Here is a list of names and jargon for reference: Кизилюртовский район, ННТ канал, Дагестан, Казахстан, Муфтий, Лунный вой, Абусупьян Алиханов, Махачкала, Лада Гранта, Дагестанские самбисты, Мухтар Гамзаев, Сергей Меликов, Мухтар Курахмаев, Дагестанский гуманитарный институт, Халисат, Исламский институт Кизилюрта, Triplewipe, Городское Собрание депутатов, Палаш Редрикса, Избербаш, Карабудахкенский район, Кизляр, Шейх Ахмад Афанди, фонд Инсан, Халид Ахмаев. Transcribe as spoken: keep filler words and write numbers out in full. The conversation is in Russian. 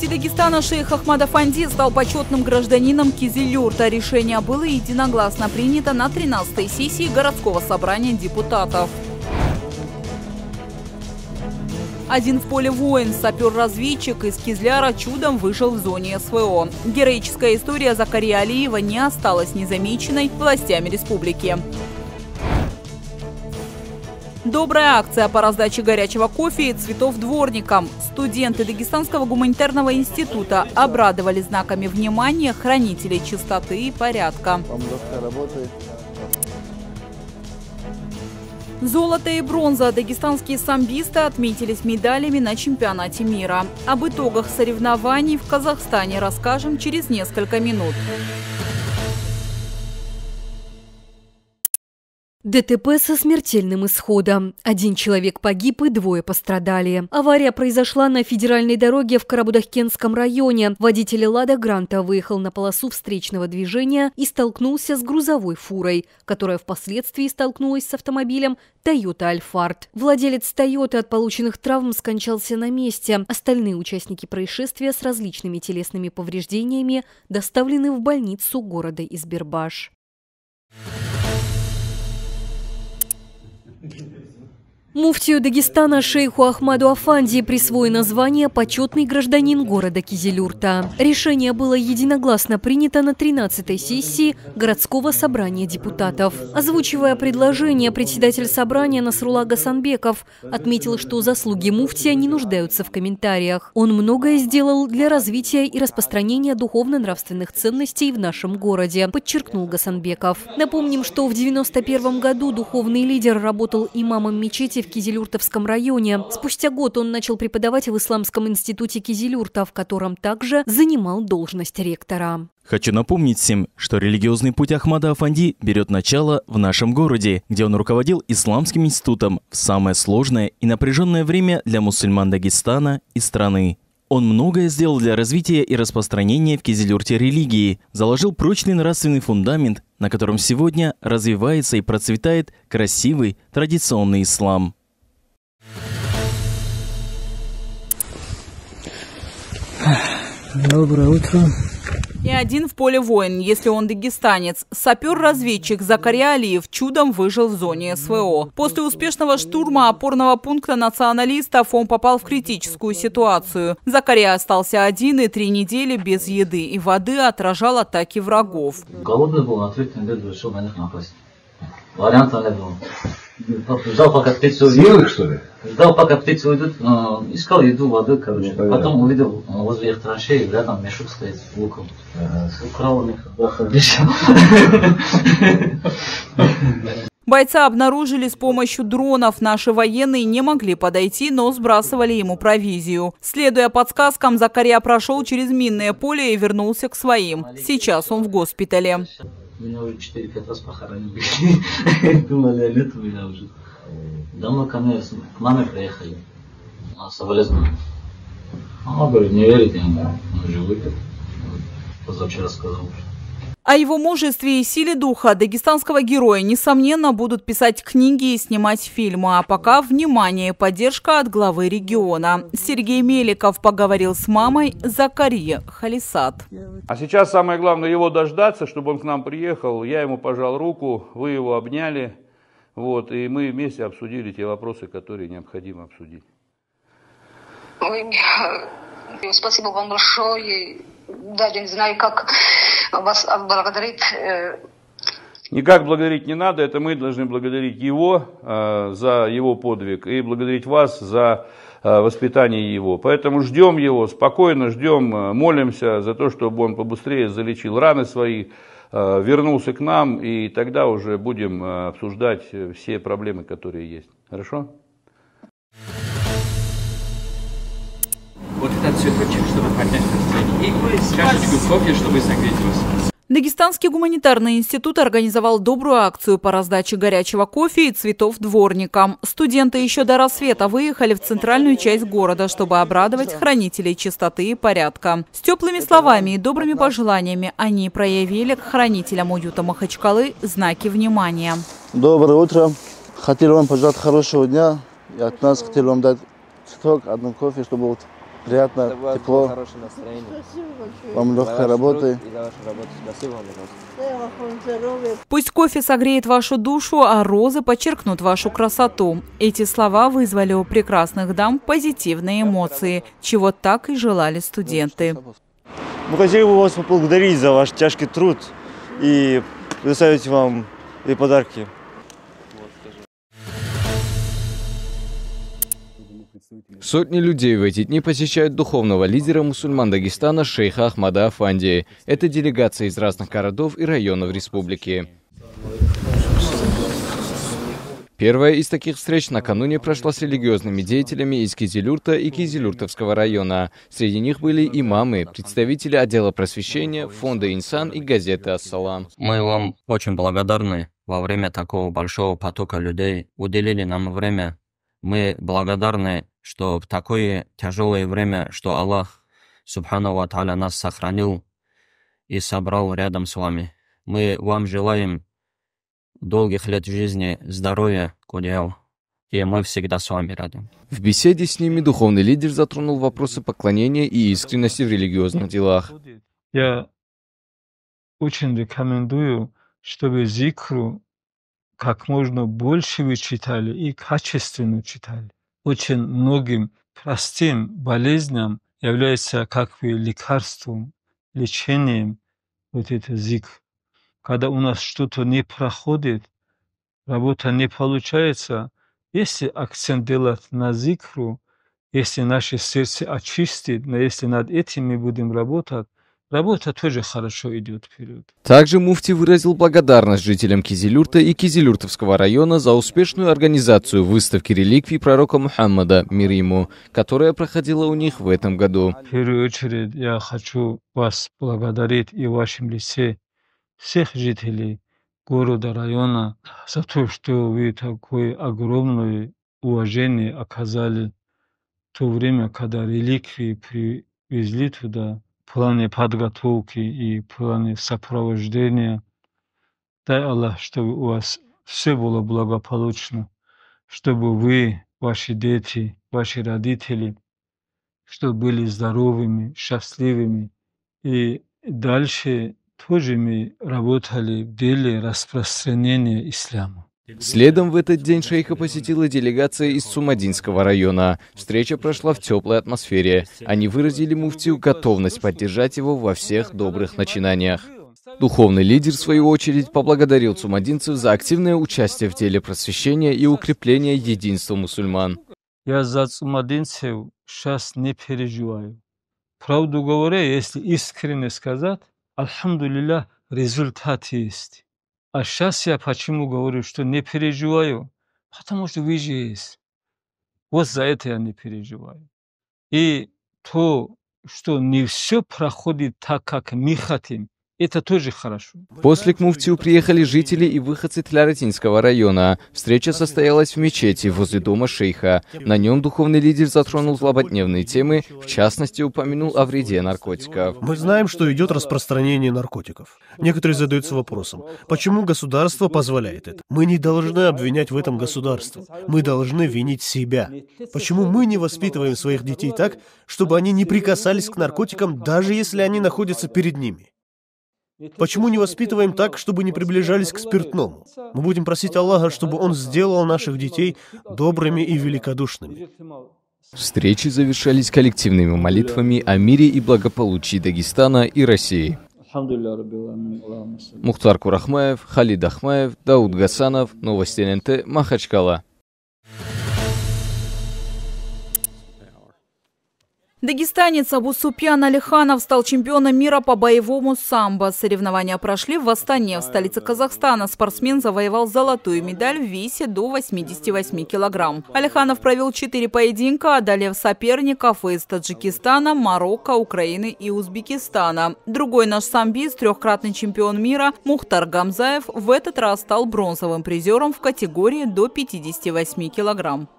власти Дагестана шейх Ахмад Афанди стал почетным гражданином Кизилюрта. Решение было единогласно принято на тринадцатой сессии городского собрания депутатов. Один в поле воин, сапер-разведчик из Кизляра чудом выжил в зоне эс вэ о. Героическая история Закарьи Алиева не осталась незамеченной властями республики. Добрая акция по раздаче горячего кофе и цветов дворникам. Студенты Дагестанского гуманитарного института обрадовали знаками внимания хранителей чистоты и порядка. Золото и бронза. Дагестанские самбисты отметились медалями на чемпионате мира. Об итогах соревнований в Казахстане расскажем через несколько минут. дэ тэ пэ со смертельным исходом. Один человек погиб и двое пострадали. Авария произошла на федеральной дороге в Карабудахкенском районе. Водитель «Лада Гранта» выехал на полосу встречного движения и столкнулся с грузовой фурой, которая впоследствии столкнулась с автомобилем Toyota Alphard. Владелец Toyota от полученных травм скончался на месте. Остальные участники происшествия с различными телесными повреждениями доставлены в больницу города Избербаш. Муфтию Дагестана шейху Ахмаду Афанди присвоено звание «Почетный гражданин города Кизилюрта». Решение было единогласно принято на тринадцатой сессии городского собрания депутатов. Озвучивая предложение, председатель собрания Насрула Гасанбеков отметил, что заслуги муфтия не нуждаются в комментариях. Он многое сделал для развития и распространения духовно-нравственных ценностей в нашем городе, подчеркнул Гасанбеков. Напомним, что в девяносто первом году духовный лидер работал имамом мечети в Кизилюртовском районе. Спустя год он начал преподавать в Исламском институте Кизилюрта, в котором также занимал должность ректора. Хочу напомнить всем, что религиозный путь Ахмада Афанди берет начало в нашем городе, где он руководил Исламским институтом в самое сложное и напряженное время для мусульман Дагестана и страны. Он многое сделал для развития и распространения в Кизилюрте религии, заложил прочный нравственный фундамент, на котором сегодня развивается и процветает красивый традиционный ислам. Доброе утро. И один в поле воин, если он дагестанец. Сапер-разведчик Закарья Алиев чудом выжил в зоне эс вэ о. После успешного штурма опорного пункта националистов он попал в критическую ситуацию. Закарья остался один и три недели без еды и воды, отражал атаки врагов. Голодный был, ответ не дает, чтобы на них напасть. Варианта не было. Ждал, пока птицы уйдут. Съел их, что ли? Ждал, пока птицы уйдут. Искал еду, воды, короче. Потом увидел возле их траншеи, рядом мешок стоит с луком. Украл у них. Бойца обнаружили с помощью дронов. Наши военные не могли подойти, но сбрасывали ему провизию. Следуя подсказкам, Закарья прошел через минное поле и вернулся к своим. Сейчас он в госпитале. Меня уже четыре-пять раз похоронили. Думали, а нет у меня уже. Домой ко мне, к маме приехали. А соболезнования. Мама говорит, не верите ему. Он же выпил. Позавчера сказал. О его мужестве и силе духа дагестанского героя, несомненно, будут писать книги и снимать фильмы. А пока внимание и поддержка от главы региона. Сергей Меликов поговорил с мамой Закарьи Халисат. А сейчас самое главное его дождаться, чтобы он к нам приехал. Я ему пожал руку, вы его обняли. Вот, и мы вместе обсудили те вопросы, которые необходимо обсудить. Ой, спасибо вам большое. Даже не знаю, как вас благодарить. Никак благодарить не надо. Это мы должны благодарить его э, за его подвиг и благодарить вас за э, воспитание его. Поэтому ждем его, спокойно ждем, э, молимся за то, чтобы он побыстрее залечил раны свои, э, вернулся к нам, и тогда уже будем э, обсуждать все проблемы, которые есть. Хорошо? Вот этот цветочек, чтобы поднять настроение. И чашечку кофе, чтобы согреть вас. Дагестанский гуманитарный институт организовал добрую акцию по раздаче горячего кофе и цветов дворникам. Студенты еще до рассвета выехали в центральную часть города, чтобы обрадовать хранителей чистоты и порядка. С теплыми словами и добрыми пожеланиями они проявили к хранителям уюта Махачкалы знаки внимания. Доброе утро. Хотел вам пожелать хорошего дня. И от нас хотел вам дать цветок, одну кофе, чтобы вот приятно, чтобы тепло, хорошее настроение. Вам легкой работы. И за вашу работу. Спасибо вам, пожалуйста. Пусть кофе согреет вашу душу, а розы подчеркнут вашу красоту. Эти слова вызвали у прекрасных дам позитивные эмоции, чего так и желали студенты. Мы хотели бы вас поблагодарить за ваш тяжкий труд и предоставить вам и подарки. Сотни людей в эти дни посещают духовного лидера мусульман Дагестана шейха Ахмада Афанди. Это делегация из разных городов и районов республики. Первая из таких встреч накануне прошла с религиозными деятелями из Кизилюрта и Кизилюртовского района. Среди них были имамы, представители отдела просвещения, фонда Инсан и газеты Ас-Салан. Мы вам очень благодарны. Во время такого большого потока людей уделили нам время. Мы благодарны, что в такое тяжелое время, что Аллах, субхану ва тааля, нас сохранил и собрал рядом с вами. Мы вам желаем долгих лет жизни, здоровья, кудеял. И мы всегда с вами рядом. В беседе с ними духовный лидер затронул вопросы поклонения и искренности в религиозных делах. Я очень рекомендую, чтобы зикру как можно больше вы читали и качественно читали. Очень многим простым болезням является как бы лекарством, лечением вот этот зикр. Когда у нас что-то не проходит, работа не получается, если акцент делать на зикру, если наше сердце очистит, но если над этим мы будем работать, работа тоже хорошо идет вперед. Также муфти выразил благодарность жителям Кизилюрта и Кизилюртовского района за успешную организацию выставки реликвий пророка Мухаммада, мир ему, которая проходила у них в этом году. В первую очередь я хочу вас благодарить и в вашем лице всех жителей города, района, за то, что вы такое огромное уважение оказали в то время, когда реликвии привезли туда, в плане подготовки и в плане сопровождения. Дай Аллах, чтобы у вас все было благополучно, чтобы вы, ваши дети, ваши родители, чтобы были здоровыми, счастливыми. И дальше тоже мы работали в деле распространения ислама. Следом в этот день шейха посетила делегация из Цумадинского района. Встреча прошла в теплой атмосфере. Они выразили муфтию готовность поддержать его во всех добрых начинаниях. Духовный лидер, в свою очередь, поблагодарил цумадинцев за активное участие в деле просвещения и укрепления единства мусульман. Я за цумадинцев сейчас не переживаю. Правду говоря, если искренне сказать, альхамдулилля, результат есть. А сейчас я почему говорю, что не переживаю? Потому что вы же есть. Вот за это я не переживаю. И то, что не все проходит так, как мы хотим, это тоже хорошо. После к муфтию приехали жители и выходцы Тляротинского района. Встреча состоялась в мечети возле дома шейха. На нем духовный лидер затронул злободневные темы, в частности, упомянул о вреде наркотиков. Мы знаем, что идет распространение наркотиков. Некоторые задаются вопросом, почему государство позволяет это? Мы не должны обвинять в этом государство. Мы должны винить себя. Почему мы не воспитываем своих детей так, чтобы они не прикасались к наркотикам, даже если они находятся перед ними? Почему не воспитываем так, чтобы не приближались к спиртному? Мы будем просить Аллаха, чтобы Он сделал наших детей добрыми и великодушными. Встречи завершались коллективными молитвами о мире и благополучии Дагестана и России. Мухтар Курахмаев, Халид Ахмаев, Дауд Гасанов, новости эн эн тэ, Махачкала. Дагестанец Абусупьян Алиханов стал чемпионом мира по боевому самбо. Соревнования прошли в Астане, в столице Казахстана. Спортсмен завоевал золотую медаль в весе до восьмидесяти восьми килограмм. Алиханов провел четыре поединка, одолев соперников из Таджикистана, Марокко, Украины и Узбекистана. Другой наш самбист, трехкратный чемпион мира Мухтар Гамзаев, в этот раз стал бронзовым призером в категории до пятидесяти восьми килограмм.